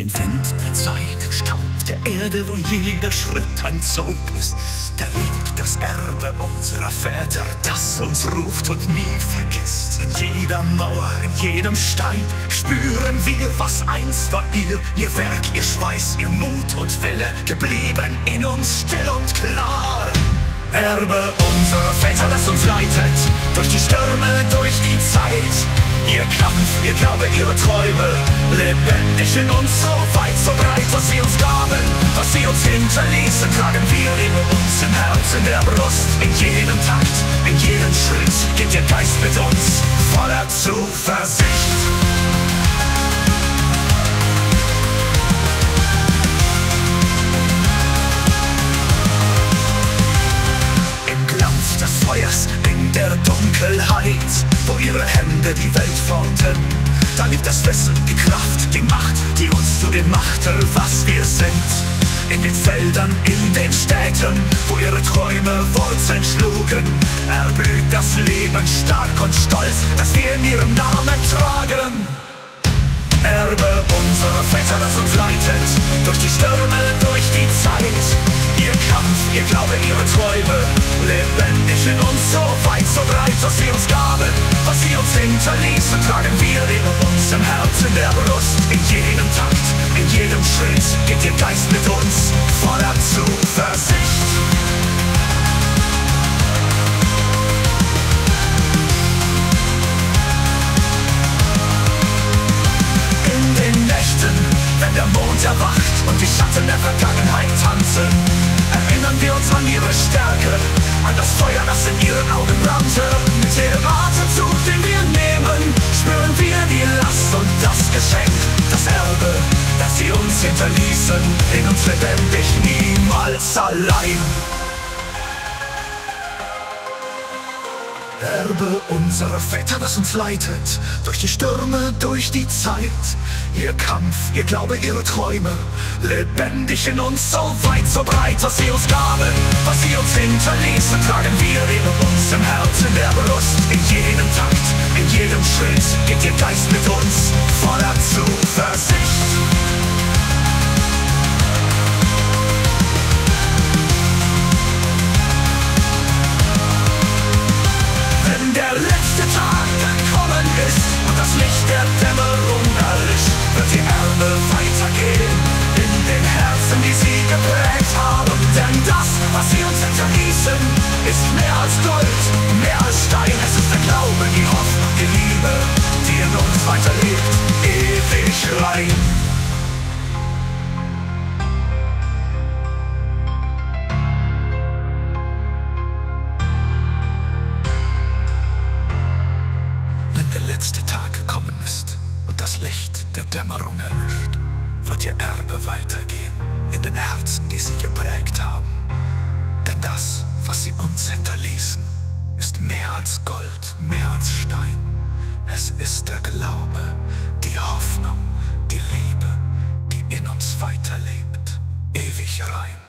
In finstrer Zeit staubt der Erde, wo jeder Schritt ein Zug ist. Da liegt das Erbe unserer Väter, das uns ruft und nie vergisst. In jeder Mauer, in jedem Stein spüren wir, was einst war ihr Werk, ihr Schweiß, ihr Mut und Wille, geblieben in uns still und klar. Erbe unserer Väter, das uns leitet, durch die Stürme, durch die Zeit. Ihr Kampf, ihr Glaube, ihre Träume, lebendig in uns, so weit, so breit. Was sie uns gaben, was sie uns hinterließen, tragen wir in uns, im Herz, in der Brust. In jedem Takt, in jedem Schritt geht der Geist mit uns, voller Zuversicht. In der Dunkelheit, wo ihre Hände die Welt formten, da liegt das Wissen, die Kraft, die Macht, die uns zu dem machte, was wir sind. In den Feldern, in den Städten, wo ihre Träume Wurzeln schlugen, erblüht das Leben stark und stolz, das wir in ihrem Namen tragen. Erbe unserer Väter, das uns leitet, durch die Stürme, durch die Zeit. Ihr Kampf, ihr Glaube, ihre Träume, lebendig in uns, so weit, so breit. Was sie uns gaben, was sie uns hinterließen, tragen wir in uns, im Herzen, in der Brust. In jedem Takt, in jedem Schritt geht ihr Geist mit uns, voller Zuversicht. In den Nächten, wenn der Mond erwacht und die Schatten der Vergangenheit tanzen, erinnern wir uns an ihre Stärke, an das Feuer, das in ihren Augen brannte. Mit jedem Atemzug, den wir nehmen, spüren wir die Last und das Geschenk, das Erbe, das sie uns hinterließen, in uns lebendig, niemals allein. Erbe unserer Väter, das uns leitet, durch die Stürme, durch die Zeit. Ihr Kampf, ihr Glaube, ihre Träume, lebendig in uns, so weit, so breit. Was sie uns gaben, was sie uns hinterließen, tragen wir in uns, im Herzen, in der Brust. In jedem Takt, in jedem Schritt geht ihr Geist mit uns, voller Zuversicht. Ist mehr als Gold, mehr als Stein. Es ist der Glaube, die Hoffnung, die Liebe, die in uns weiterlebt, ewig rein. Wenn der letzte Tag gekommen ist und das Licht der Dämmerung erlischt, wird ihr Erbe weitergehen in den Herzen, die sie geprägt haben. Denn das, was sie uns hinterließen, ist mehr als Gold, mehr als Stein. Es ist der Glaube, die Hoffnung, die Liebe, die in uns weiterlebt, ewig rein.